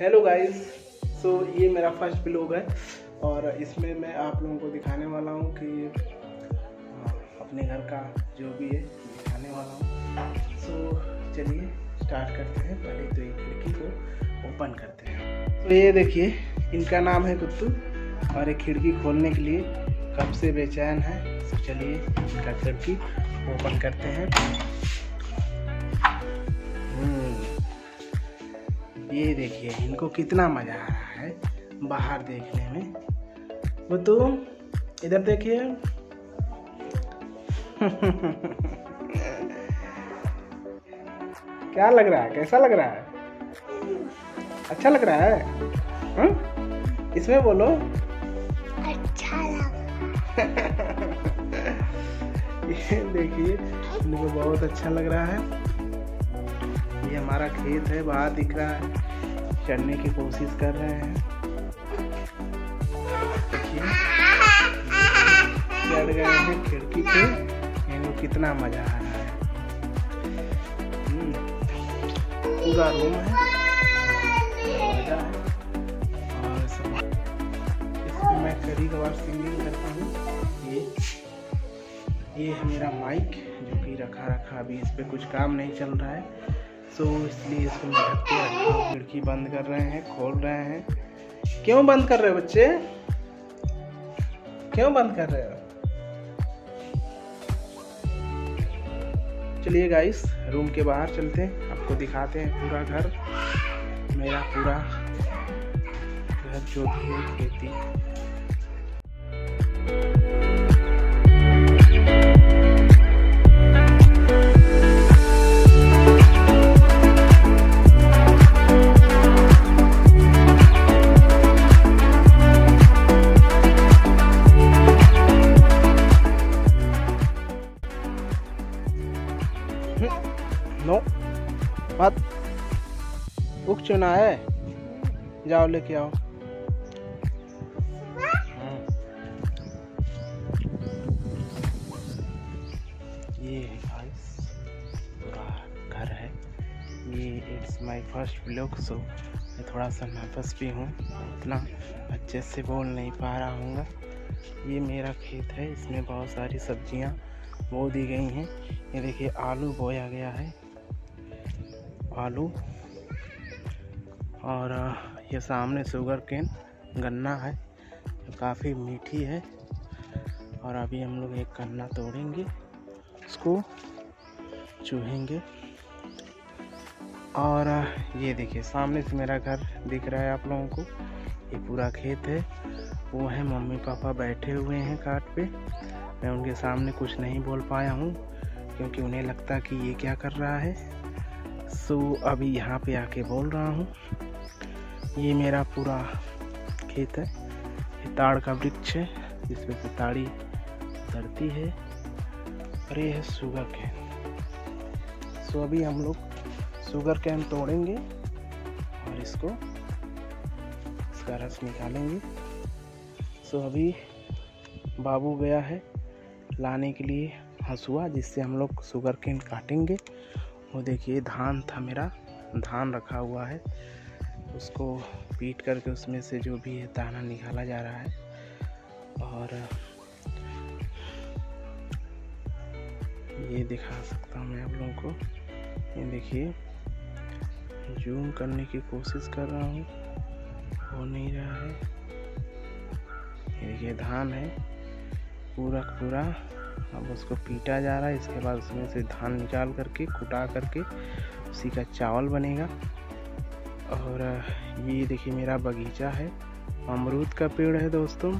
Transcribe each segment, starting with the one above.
Hello guys, सो ये मेरा first blog है और इसमें मैं आप लोगों को दिखाने वाला हूँ कि अपने घर का जो भी है दिखाने वाला हूँ। सो चलिए स्टार्ट करते हैं। पहले तो एक खिड़की को ओपन करते हैं। तो ये देखिए, इनका नाम है कुत्तू और ये खिड़की खोलने के लिए कब से बेचैन है। तो चलिए इनका खिड़की ओपन करते हैं। ये देखिए इनको कितना मज़ा आ रहा है बाहर देखने में। वो तो इधर देखिए क्या लग रहा है, कैसा लग रहा है? अच्छा लग रहा है? हा? इसमें बोलो अच्छा ये देखिए इनको बहुत अच्छा लग रहा है। ये हमारा खेत है, बाहर दिख रहा है, चढ़ने की कोशिश कर रहे हैं। चढ़ गए हैं खिड़की पे। इनको कितना मजा आ रहा है। पूरा रूम है, मजा है। और सब इसमें मैं कभी कभार सिंगिंग करता हूँ। ये है मेरा माइक जो कि रखा अभी इस पर कुछ काम नहीं चल रहा है। सो इसलिए इसको ढक के रखा हूँ। खिड़की बंद कर रहे हैं, खोल रहे हैं। क्यों बंद कर रहे हो बच्चे, क्यों बंद कर रहे हो? चलिए गाइस रूम के बाहर चलते हैं, आपको दिखाते हैं पूरा घर, मेरा पूरा घर जो भी है खेती। नो मत उख चुना है, जाओ लेके आओ। ये गाइस पूरा घर है। ये it's my first blog, so मैं थोड़ा सा नर्वस भी हूँ, इतना अच्छे से बोल नहीं पा रहा हूँगा। ये मेरा खेत है, इसमें बहुत सारी सब्जियाँ बो दी गई हैं। ये देखिए आलू बोया गया है, आलू। और ये सामने शुगर केन गन्ना है, काफ़ी मीठी है। और अभी हम लोग एक गन्ना तोड़ेंगे, उसको चूहेंगे। और ये देखिए सामने से मेरा घर दिख रहा है आप लोगों को। ये पूरा खेत है। वो है मम्मी पापा बैठे हुए हैं काट पे। मैं उनके सामने कुछ नहीं बोल पाया हूँ क्योंकि उन्हें लगता कि ये क्या कर रहा है। सो अभी यहाँ पे आके बोल रहा हूँ। ये मेरा पूरा खेत है। ये ताड़ का वृक्ष है जिसमें से ताड़ी उतरती है। और ये है शुगर कैन। सो अभी हम लोग शुगर कैन तोड़ेंगे और इसका रस निकालेंगे। सो अभी बाबू गया है लाने के लिए हंसुआ जिससे हम लोग शुगर केन काटेंगे। वो देखिए धान था मेरा, धान रखा हुआ है, उसको पीट करके उसमें से जो भी है दाना निकाला जा रहा है। और ये दिखा सकता हूँ मैं आप लोगों को। ये देखिए जूम करने की कोशिश कर रहा हूँ, हो नहीं रहा है। ये देखिए धान है पूरा पूरा। अब उसको पीटा जा रहा है, इसके बाद उसमें से धान निकाल करके कुटा करके उसी का चावल बनेगा। और ये देखिए मेरा बगीचा है, अमरूद का पेड़ है दोस्तों।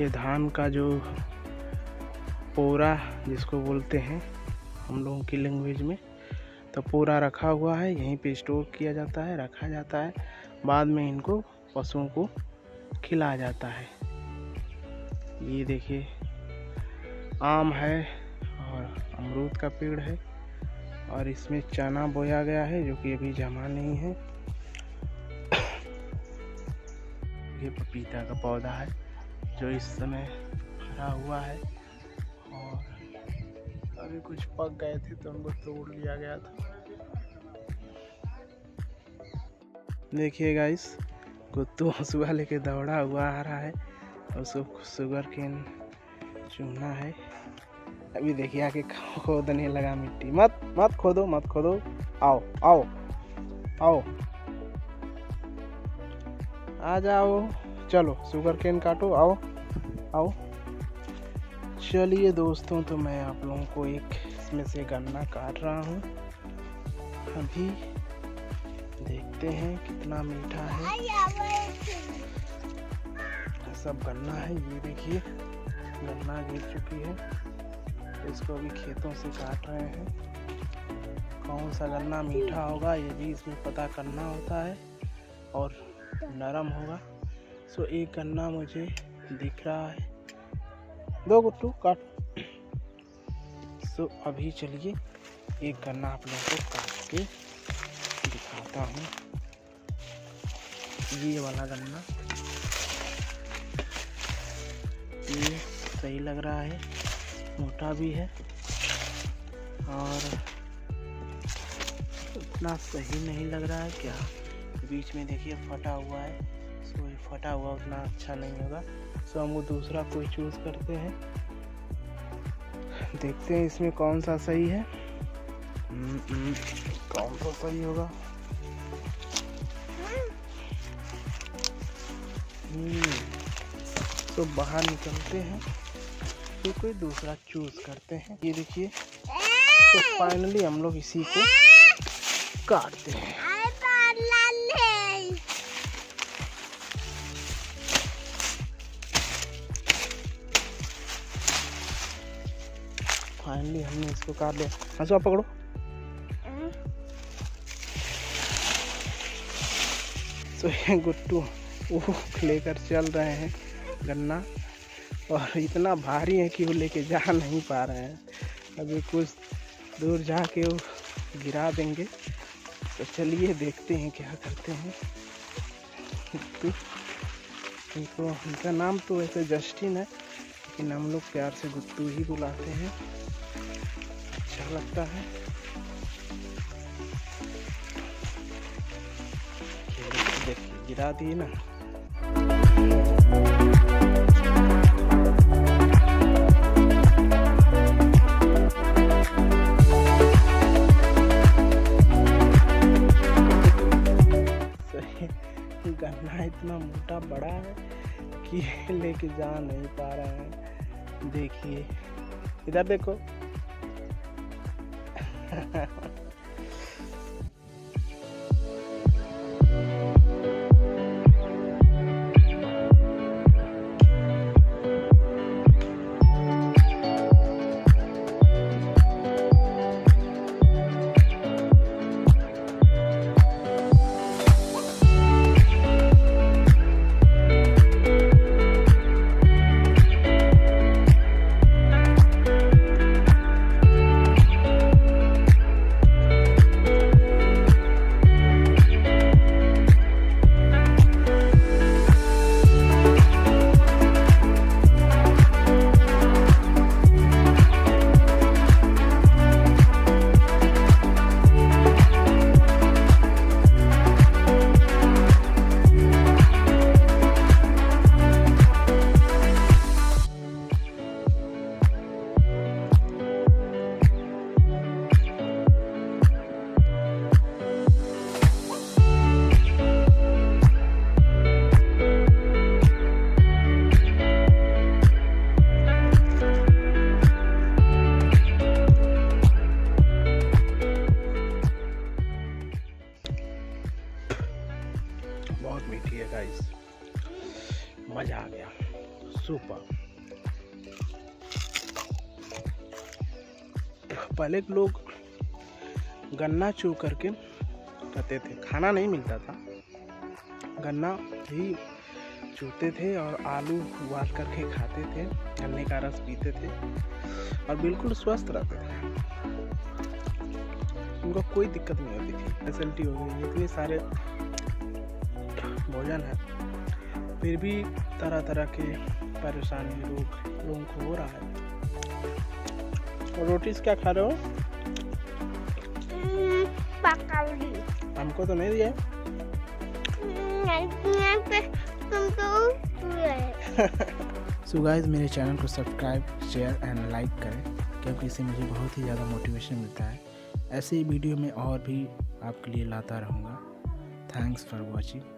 ये धान का जो पोरा जिसको बोलते हैं हम लोगों की लैंग्वेज में, तो पोरा रखा हुआ है, यहीं पे स्टोर किया जाता है, रखा जाता है, बाद में इनको पशुओं को खिलाया जाता है। ये देखिए आम है और अमरूद का पेड़ है। और इसमें चना बोया गया है जो कि अभी जमा नहीं है। ये पपीता का पौधा है जो इस समय भरा हुआ है। और अभी कुछ पक गए थे तो उनको तोड़ लिया गया था। देखिए गाइस, कुत्तू हंसुआ लेके दौड़ा हुआ आ रहा है और उसको शुगर केन चूमना है। अभी देखिए आके खोदने लगा मिट्टी। मत खोदो, आओ आओ आओ, आ जाओ, चलो शुगर केन काटो, आओ आओ। चलिए दोस्तों, तो मैं आप लोगों को एक इसमें से गन्ना काट रहा हूँ। अभी देखते हैं कितना मीठा है। सब गन्ना है, ये देखिए गन्ना गिर चुकी है। इसको अभी खेतों से काट रहे हैं। कौन सा गन्ना मीठा होगा ये भी इसमें पता करना होता है और नरम होगा। सो एक गन्ना मुझे दिख रहा है, दो गुट्टू काट। सो अभी चलिए एक गन्ना आप लोगों को काट के दिखाता हूँ। ये वाला गन्ना ये सही लग रहा है, मोटा भी है और उतना सही नहीं लग रहा है। क्या बीच में देखिए फटा हुआ है, तो ये फटा हुआ उतना अच्छा नहीं होगा। सो हम वो दूसरा कोई चूज़ करते हैं, देखते हैं इसमें कौन सा सही है, कौन सा सही होगा। तो बाहर निकलते हैं, तो कोई दूसरा चूज़ करते हैं। ये देखिए, तो फाइनली हम लोग इसी को काटते हैं। फाइनली हमने इसको काट लिया। हंसुआ पकड़ो। तो ये गुट्टू वो लेकर चल रहे हैं गन्ना, और इतना भारी है कि वो लेके जा नहीं पा रहे हैं। अभी कुछ दूर जाके वो गिरा देंगे। तो चलिए देखते हैं क्या करते हैं। गुट्टू इनको, इनका नाम तो वैसे जस्टिन है, लेकिन हम लोग प्यार से गुट्टू ही बुलाते हैं, अच्छा लगता है। देखिए गिरा दिए ना। गन्ना इतना मोटा बड़ा है कि लेके जा नहीं पा रहे हैं। देखिए इधर देखो। बहुत मीठी है गाइस, मजा आ गया, सुपर। पहले लोग गन्ना चू करके खाते थे, खाना नहीं मिलता था, गन्ना ही चूते थे और आलू उबाल करके खाते थे, गन्ने का रस पीते थे और बिल्कुल स्वस्थ रहते थे। उनको कोई दिक्कत नहीं होती थी। फैसिलिटी हो गई, इतने सारे भोजन है, फिर भी तरह तरह के परेशानी लोगों को हो रहा है। और रोटीज क्या खा रहे हो? पकौड़ी। हमको तो नहीं दिया। So guys, मेरे चैनल को सब्सक्राइब, शेयर एंड लाइक करें क्योंकि इससे मुझे बहुत ही ज़्यादा मोटिवेशन मिलता है। ऐसे ही वीडियो में और भी आपके लिए लाता रहूँगा। Thanks for watching.